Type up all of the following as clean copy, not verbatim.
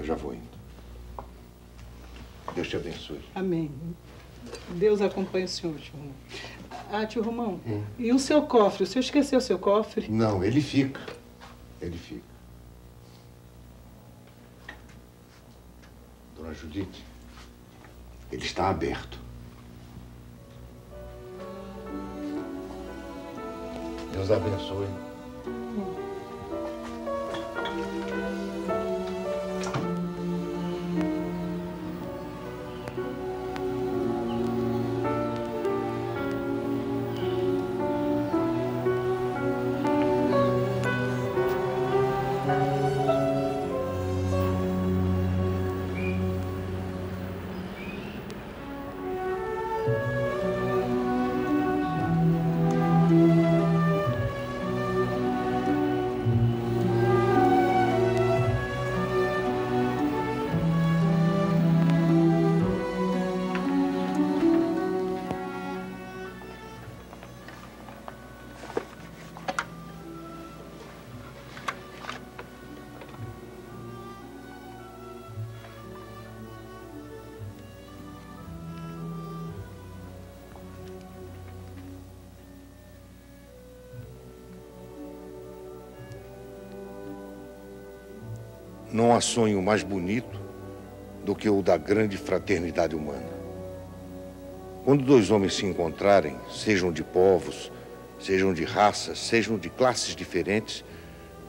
Eu já vou indo. Deus te abençoe. Amém. Deus acompanhe o senhor, tio Romão. Ah, tio Romão, e o seu cofre? O senhor esqueceu o seu cofre? Não, ele fica. Ele fica. Dona Judite, ele está aberto. Deus abençoe. Não há sonho mais bonito do que o da grande fraternidade humana. Quando dois homens se encontrarem, sejam de povos, sejam de raças, sejam de classes diferentes,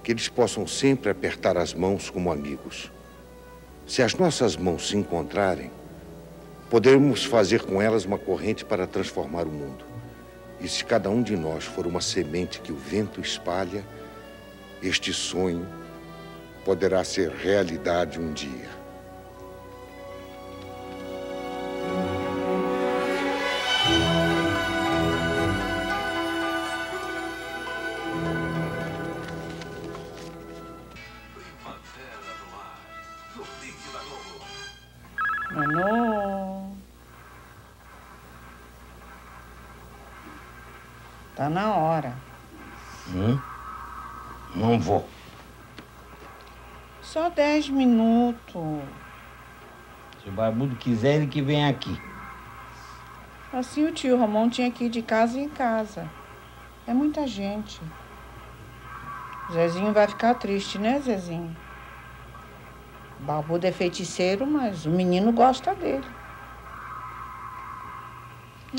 que eles possam sempre apertar as mãos como amigos. Se as nossas mãos se encontrarem, podemos fazer com elas uma corrente para transformar o mundo. E se cada um de nós for uma semente que o vento espalha, este sonho poderá ser realidade um dia. Manu, tá na hora. Não vou. Só 10 minutos. Se o Barbudo quiser, ele que vem aqui. Assim o tio Romão tinha que ir de casa em casa. É muita gente. Zezinho vai ficar triste, né, Zezinho? O Barbudo é feiticeiro, mas o menino gosta dele.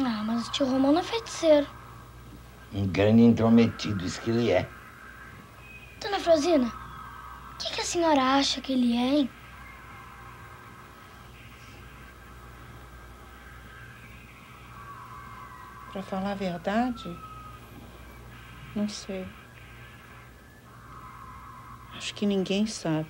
Ah, mas o tio Romão não é feiticeiro. Um grande intrometido, isso que ele é. Dona Frozina, o que a senhora acha que ele é, hein? Pra falar a verdade, não sei. Acho que ninguém sabe.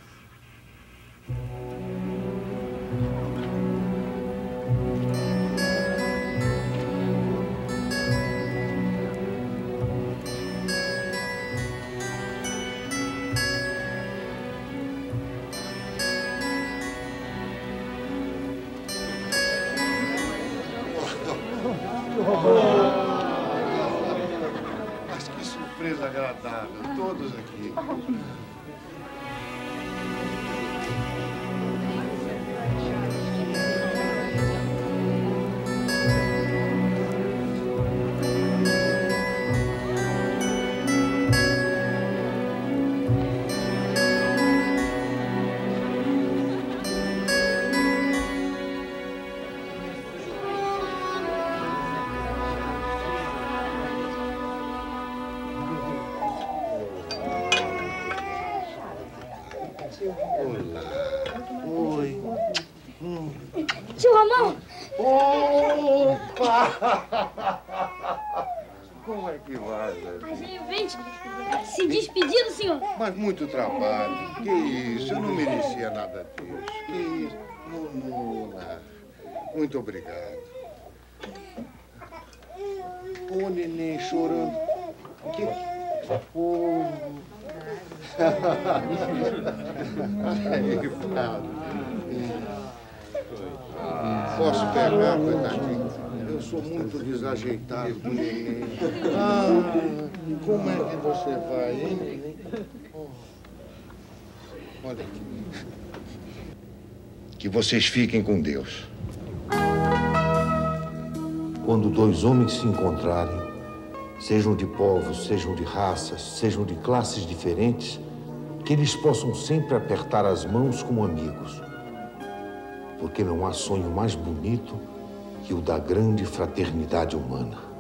Todos aqui. Como é que vai, Zezinho? Vem se despedir do senhor. Mas muito trabalho. Que isso? Eu não merecia nada disso. Que isso? Nuna, muito obrigado. Ô, neném chorando. Que... Ô... Posso pegar, coitadinho? Eu sou muito desajeitado com ele. Ah, como é que você vai, hein? Olha aqui. Que vocês fiquem com Deus. Quando dois homens se encontrarem, sejam de povos, sejam de raças, sejam de classes diferentes, que eles possam sempre apertar as mãos como amigos. Porque não há sonho mais bonito que o da grande fraternidade humana.